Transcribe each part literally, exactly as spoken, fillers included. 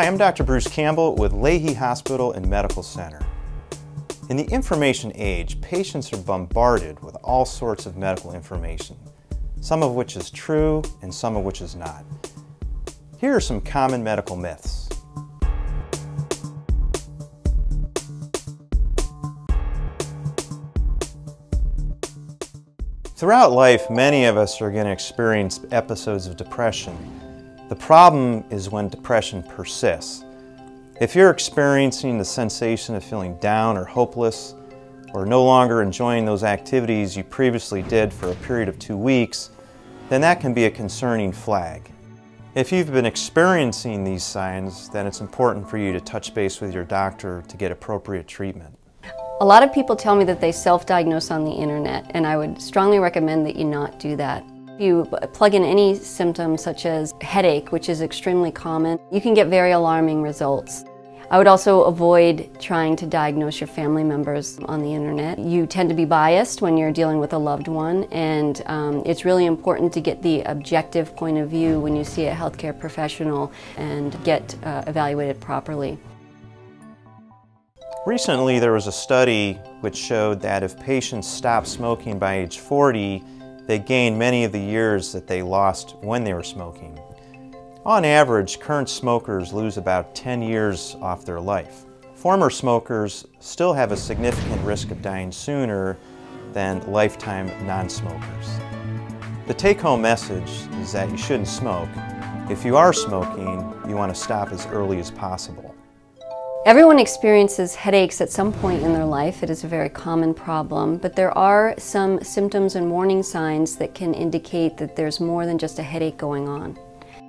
Hi, I'm Doctor Bruce Campbell with Lahey Hospital and Medical Center. In the information age, patients are bombarded with all sorts of medical information, some of which is true and some of which is not. Here are some common medical myths. Throughout life, many of us are going to experience episodes of depression. The problem is when depression persists. If you're experiencing the sensation of feeling down or hopeless, or no longer enjoying those activities you previously did for a period of two weeks, then that can be a concerning flag. If you've been experiencing these signs, then it's important for you to touch base with your doctor to get appropriate treatment. A lot of people tell me that they self-diagnose on the internet, and I would strongly recommend that you not do that. If you plug in any symptoms such as headache, which is extremely common, you can get very alarming results. I would also avoid trying to diagnose your family members on the internet. You tend to be biased when you're dealing with a loved one, and um, it's really important to get the objective point of view when you see a healthcare professional and get uh, evaluated properly. Recently, there was a study which showed that if patients stop smoking by age forty, they gain many of the years that they lost when they were smoking. On average, current smokers lose about ten years off their life. Former smokers still have a significant risk of dying sooner than lifetime non-smokers. The take-home message is that you shouldn't smoke. If you are smoking, you want to stop as early as possible. Everyone experiences headaches at some point in their life. It is a very common problem, but there are some symptoms and warning signs that can indicate that there's more than just a headache going on.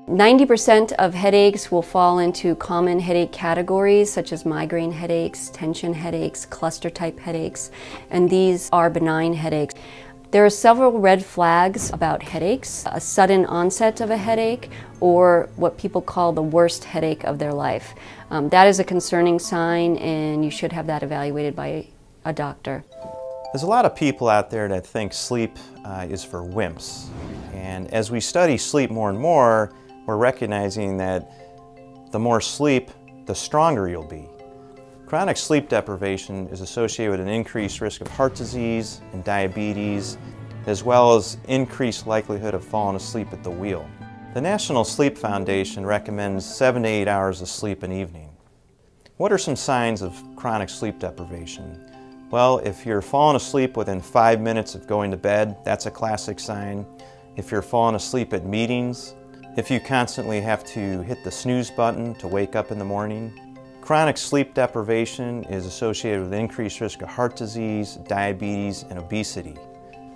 ninety percent of headaches will fall into common headache categories such as migraine headaches, tension headaches, cluster type headaches, and these are benign headaches. There are several red flags about headaches: a sudden onset of a headache, or what people call the worst headache of their life. Um, that is a concerning sign, and you should have that evaluated by a doctor. There's a lot of people out there that think sleep uh, is for wimps. And as we study sleep more and more, we're recognizing that the more sleep, the stronger you'll be. Chronic sleep deprivation is associated with an increased risk of heart disease and diabetes, as well as increased likelihood of falling asleep at the wheel. The National Sleep Foundation recommends seven to eight hours of sleep an evening. What are some signs of chronic sleep deprivation? Well, if you're falling asleep within five minutes of going to bed, that's a classic sign. If you're falling asleep at meetings, if you constantly have to hit the snooze button to wake up in the morning. Chronic sleep deprivation is associated with increased risk of heart disease, diabetes, and obesity.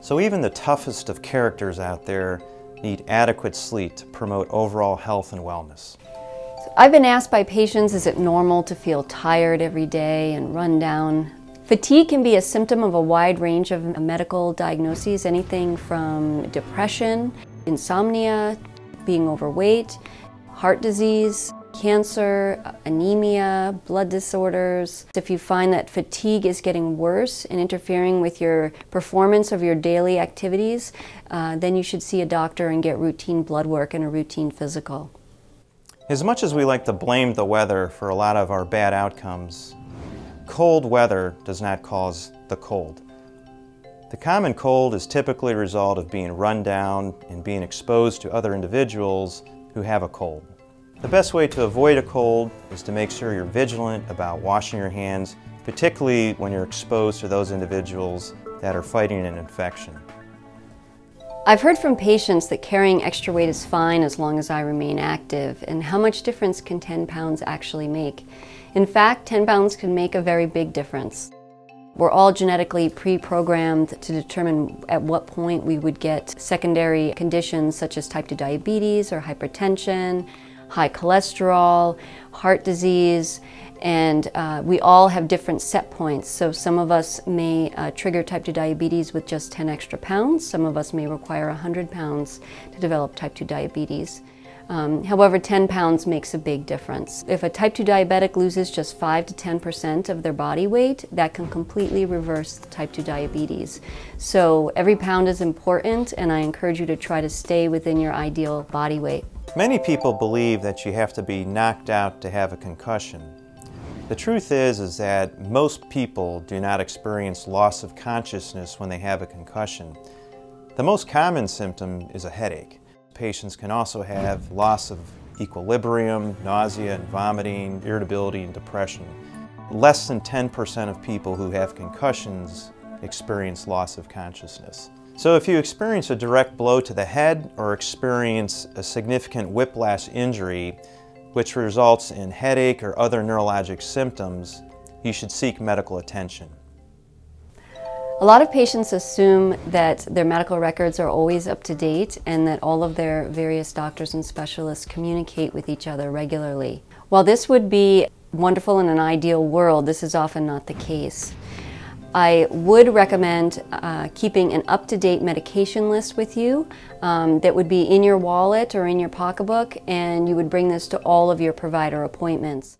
So even the toughest of characters out there need adequate sleep to promote overall health and wellness. I've been asked by patients, is it normal to feel tired every day and run down? Fatigue can be a symptom of a wide range of medical diagnoses, anything from depression, insomnia, being overweight, heart disease, cancer, anemia, blood disorders. If you find that fatigue is getting worse and interfering with your performance of your daily activities, uh, then you should see a doctor and get routine blood work and a routine physical. As much as we like to blame the weather for a lot of our bad outcomes, cold weather does not cause the cold. The common cold is typically a result of being run down and being exposed to other individuals who have a cold. The best way to avoid a cold is to make sure you're vigilant about washing your hands, particularly when you're exposed to those individuals that are fighting an infection. I've heard from patients that carrying extra weight is fine as long as I remain active, and how much difference can ten pounds actually make? In fact, ten pounds can make a very big difference. We're all genetically pre-programmed to determine at what point we would get secondary conditions such as type two diabetes or hypertension, high cholesterol, heart disease, and uh, we all have different set points. So some of us may uh, trigger type two diabetes with just ten extra pounds. Some of us may require one hundred pounds to develop type two diabetes. Um, however, ten pounds makes a big difference. If a type two diabetic loses just five to ten percent of their body weight, that can completely reverse the type two diabetes. So every pound is important, and I encourage you to try to stay within your ideal body weight. Many people believe that you have to be knocked out to have a concussion. The truth is, is that most people do not experience loss of consciousness when they have a concussion. The most common symptom is a headache. Patients can also have loss of equilibrium, nausea and vomiting, irritability and depression. Less than ten percent of people who have concussions experience loss of consciousness. So if you experience a direct blow to the head or experience a significant whiplash injury, which results in headache or other neurologic symptoms, you should seek medical attention. A lot of patients assume that their medical records are always up to date and that all of their various doctors and specialists communicate with each other regularly. While this would be wonderful in an ideal world, this is often not the case. I would recommend uh, keeping an up-to-date medication list with you um, that would be in your wallet or in your pocketbook, and you would bring this to all of your provider appointments.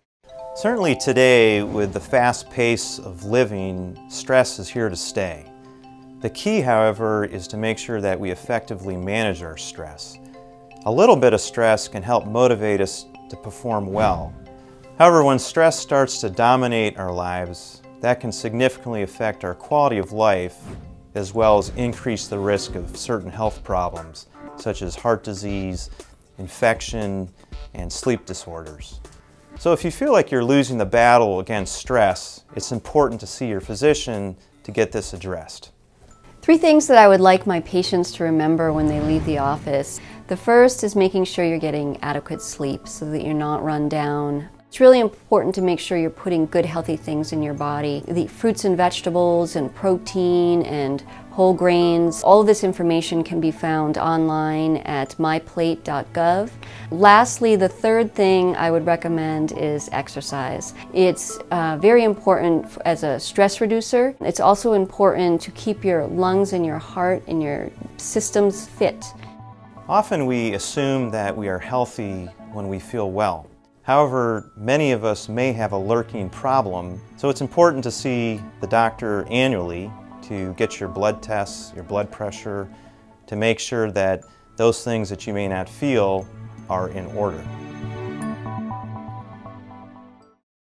Certainly today, with the fast pace of living, stress is here to stay. The key, however, is to make sure that we effectively manage our stress. A little bit of stress can help motivate us to perform well. However, when stress starts to dominate our lives, that can significantly affect our quality of life, as well as increase the risk of certain health problems, such as heart disease, infection, and sleep disorders. So if you feel like you're losing the battle against stress, it's important to see your physician to get this addressed. Three things that I would like my patients to remember when they leave the office. The first is making sure you're getting adequate sleep so that you're not run down. It's really important to make sure you're putting good, healthy things in your body. The fruits and vegetables and protein and whole grains, all of this information can be found online at my plate dot gov. Lastly, the third thing I would recommend is exercise. It's uh, very important as a stress reducer. It's also important to keep your lungs and your heart and your systems fit. Often we assume that we are healthy when we feel well. However, many of us may have a lurking problem, so it's important to see the doctor annually to get your blood tests, your blood pressure, to make sure that those things that you may not feel are in order.